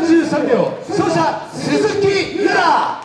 33秒、走者鈴木優良。